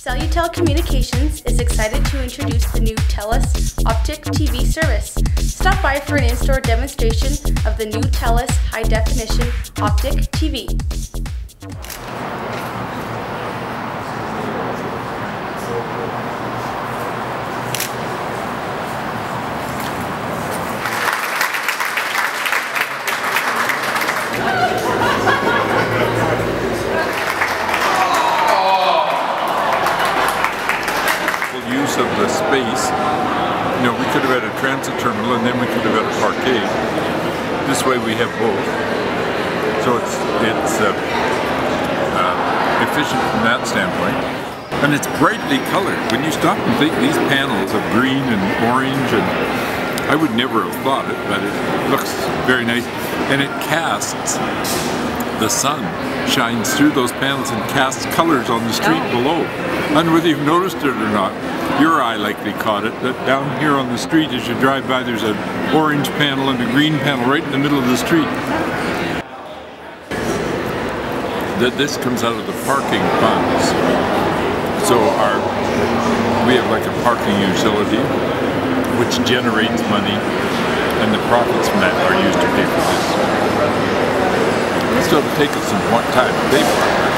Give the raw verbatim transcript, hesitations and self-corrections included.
CelluTel Communications is excited to introduce the new TELUS Optik T V service. Stop by for an in-store demonstration of the new TELUS high-definition Optik T V. Use of the space, you know, we could have had a transit terminal and then we could have had a parkade. This way we have both. So it's, it's uh, uh, efficient from that standpoint. And it's brightly colored. When you stop and think, these panels of green and orange, and I would never have thought it, but it looks very nice. And it casts, the sun shines through those panels and casts colors on the street oh. below. I don't know whether you've noticed it or not. Your eye likely caught it, that down here on the street as you drive by there's an orange panel and a green panel right in the middle of the street. That this comes out of the parking funds. So our we have like a parking utility which generates money, and the profits from that are used to pay for this. It'll take us some time to pay for it.